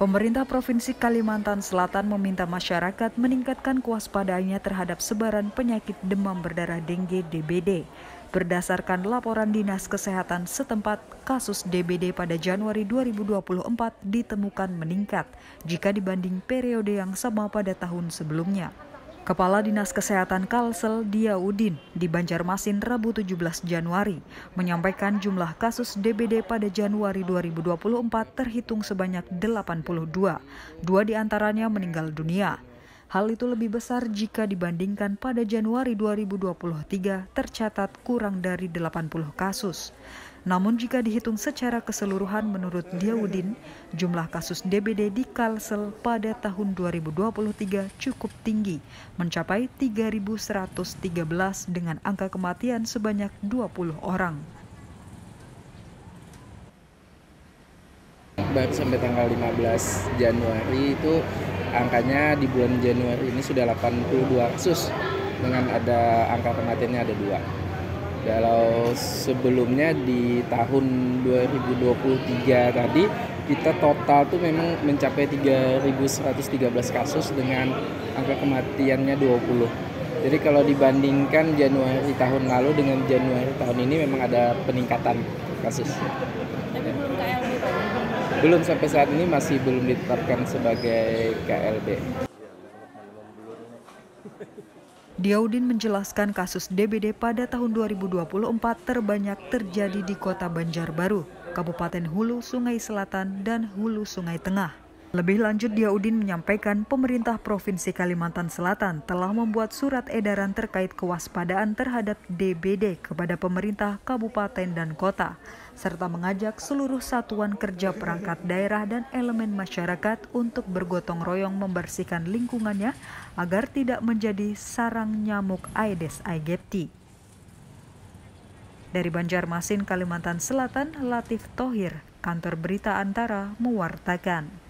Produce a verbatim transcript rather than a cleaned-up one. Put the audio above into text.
Pemerintah Provinsi Kalimantan Selatan meminta masyarakat meningkatkan kewaspadaannya terhadap sebaran penyakit demam berdarah dengue D B D. Berdasarkan laporan Dinas Kesehatan setempat, kasus D B D pada Januari dua ribu dua puluh empat ditemukan meningkat jika dibanding periode yang sama pada tahun sebelumnya. Kepala Dinas Kesehatan Kalsel, Diauddin, di Banjarmasin Rabu tujuh belas Januari, menyampaikan jumlah kasus D B D pada Januari dua ribu dua puluh empat terhitung sebanyak delapan puluh dua, dua diantaranya meninggal dunia. Hal itu lebih besar jika dibandingkan pada Januari dua ribu dua puluh tiga tercatat kurang dari delapan puluh kasus. Namun jika dihitung secara keseluruhan menurut Diauddin, jumlah kasus D B D di Kalsel pada tahun dua ribu dua puluh tiga cukup tinggi, mencapai tiga ribu seratus tiga belas dengan angka kematian sebanyak dua puluh orang. Baru sampai tanggal lima belas Januari itu angkanya di bulan Januari ini sudah delapan puluh dua kasus dengan ada angka kematiannya ada dua. Kalau sebelumnya di tahun dua ribu dua puluh tiga tadi kita total tuh memang mencapai tiga ribu seratus tiga belas kasus dengan angka kematiannya dua puluh. Jadi kalau dibandingkan Januari tahun lalu dengan Januari tahun ini memang ada peningkatan kasus. Tapi belum K L B. Belum sampai saat ini masih belum ditetapkan sebagai K L B. Diauddin menjelaskan kasus D B D pada tahun dua ribu dua puluh empat terbanyak terjadi di Kota Banjarbaru, Kabupaten Hulu Sungai Selatan, dan Hulu Sungai Tengah. Lebih lanjut, Diauddin menyampaikan pemerintah Provinsi Kalimantan Selatan telah membuat surat edaran terkait kewaspadaan terhadap D B D kepada pemerintah kabupaten dan kota, serta mengajak seluruh satuan kerja perangkat daerah dan elemen masyarakat untuk bergotong royong membersihkan lingkungannya agar tidak menjadi sarang nyamuk Aedes Aegypti. Dari Banjarmasin, Kalimantan Selatan, Latif Thohir, Kantor Berita Antara mewartakan.